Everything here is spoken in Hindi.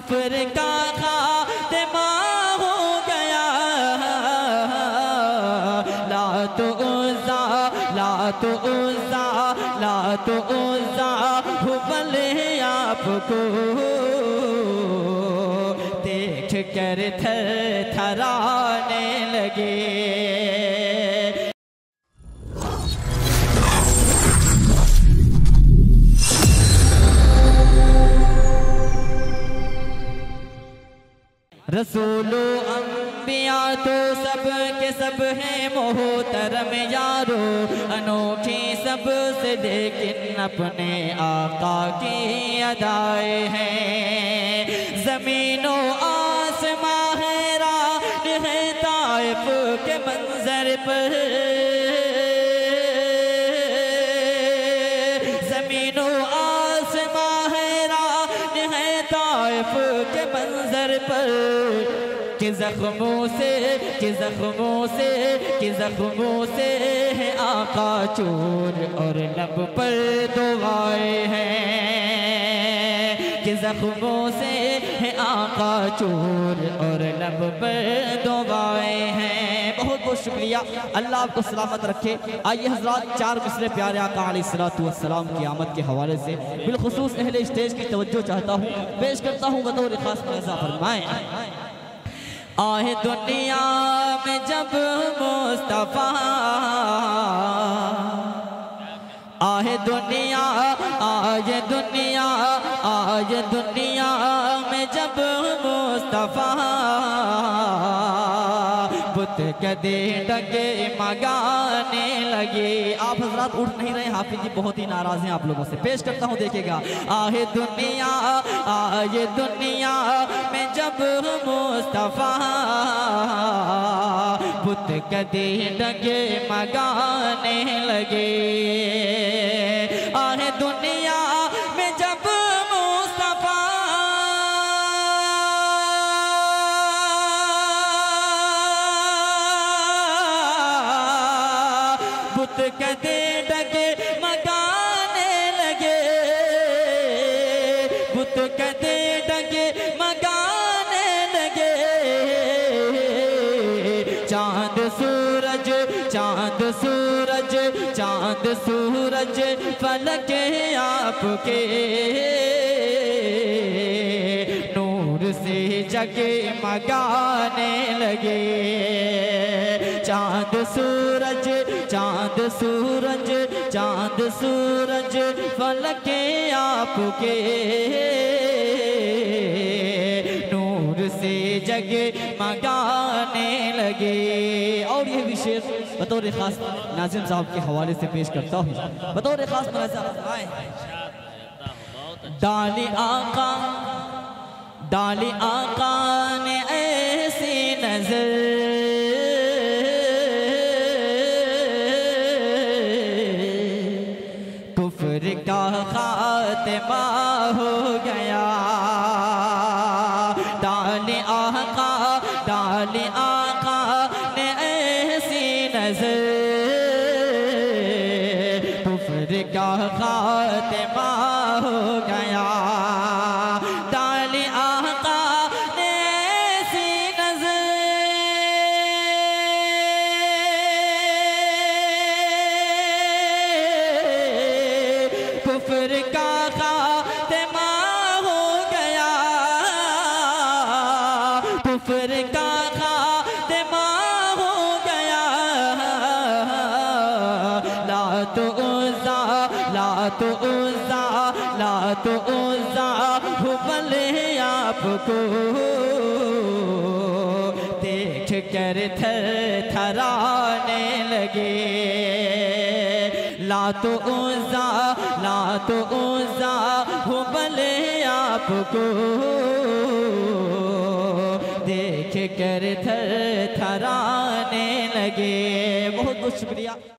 कुफर का खात्मा हो गया। लात उज़्ज़ा लात उज़्ज़ा लात उज़्ज़ा हुबले आपको देख कर थर थराने लगे। रसूलो अंबिया तो सब के सब हैं मोहतरम यारो, अनोखी सब से लेकिन अपने आका की अदाए हैं। ज़मीनो आसमां हैरान है ताइफ के मंजर पर, ज़मीनो आसमां हैरान है ताइफ के मंजर पर। कि जख्मों से कि जख्मों से कि जख्मों से है आका चूर और लब पर दुआए हैं। कि जख्मों से है आका चूर और लब पर दुआए हैं। बहुत बहुत शुक्रिया, अल्लाह आपको सलामत रखे। आइए हजरात, चार मिसरे प्यारे आका अलैहिस्सलाम की आमद के हवाले से बिलखुसूस अहले स्टेज की तवज्जो चाहता हूँ, पेश करता हूँ बतौर खास। ऐसा फरमाएँ आए दुनिया में जब मुस्तफ़ा, आए दुनिया आए दुनिया आए दुनिया में जब मुस्तफ़ा। बुत कदे डगे मगाने लगे। आप हजरात उठ नहीं रहे, हाफिज जी बहुत ही नाराज हैं आप लोगों से। पेश करता हूँ, देखिएगा। आए दुनिया में जब मुस्तफ़ा, बुत कदे डगे मगाने लगे। आए दुनिया में जब मुस्तफ़ा, बुत कदे डगे मगाने लगे। बुत कदे डगे मगाने लगे। चांद सूरज चांद सूरज चांद सूरज फलक आपके नूर से जगे मगाने लगे। चांद सूरज चांद सूरज चांद सूरज फलक आपके नूर से जगे मगाने लगे। और ये विशेष बतौर खास नाज़िम साहब के हवाले से पेश करता हूँ, बतौर खास। डाली आका ने ऐसी नजर, खात्मा हो गया। डाले आका ने ऐसी नजर, कुफर का खात्मा हो गया। डाले आका ने ऐसी नजर, कुफर का कुफर का खात्मा हो गया। लात उज़्ज़ा लात उज़्ज़ा लात उज़्ज़ा हुबले आपको देख कर थर थराने लगे। लात उज़्ज़ा लात उज़्ज़ा हुबले आपको देख कर थर थराने लगे। बहुत बहुत शुक्रिया।